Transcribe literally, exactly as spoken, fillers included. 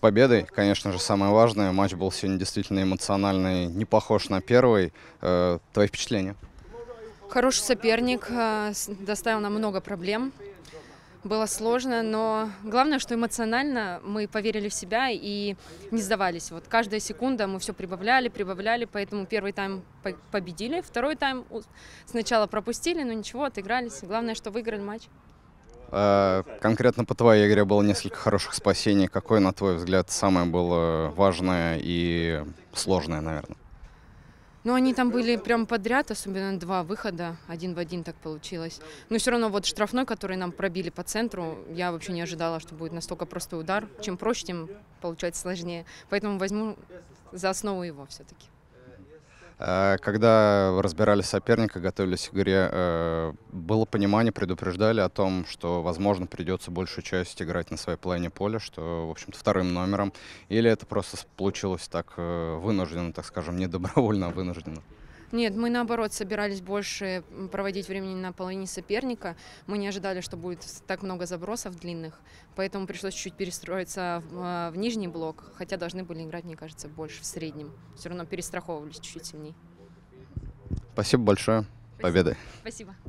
с победой. Конечно же, самое важное. Матч был сегодня действительно эмоциональный, не похож на первый. Твои впечатления? Хороший соперник, доставил нам много проблем. Было сложно, но главное, что эмоционально мы поверили в себя и не сдавались. Вот каждая секунда мы все прибавляли, прибавляли, поэтому первый тайм победили, второй тайм сначала пропустили, но ничего, отыгрались. Главное, что выиграли матч. Конкретно по твоей игре было несколько хороших спасений. Какое, на твой взгляд, самое было важное и сложное, наверное? Ну, они там были прям подряд, особенно два выхода, один в один так получилось. Но все равно вот штрафной, который нам пробили по центру, я вообще не ожидала, что будет настолько простой удар. Чем проще, тем получается сложнее. Поэтому возьму за основу его все-таки. Когда разбирали соперника, готовились к игре, было понимание, предупреждали о том, что, возможно, придется большую часть играть на своей половине поля, что, в общем-то, вторым номером, или это просто получилось так вынужденно, так скажем, не добровольно, а вынужденно? Нет, мы, наоборот, собирались больше проводить времени на половине соперника. Мы не ожидали, что будет так много забросов длинных, поэтому пришлось чуть-чуть перестроиться в, в нижний блок, хотя должны были играть, мне кажется, больше в среднем. Все равно перестраховывались чуть-чуть сильнее. Спасибо большое. Победы. Спасибо.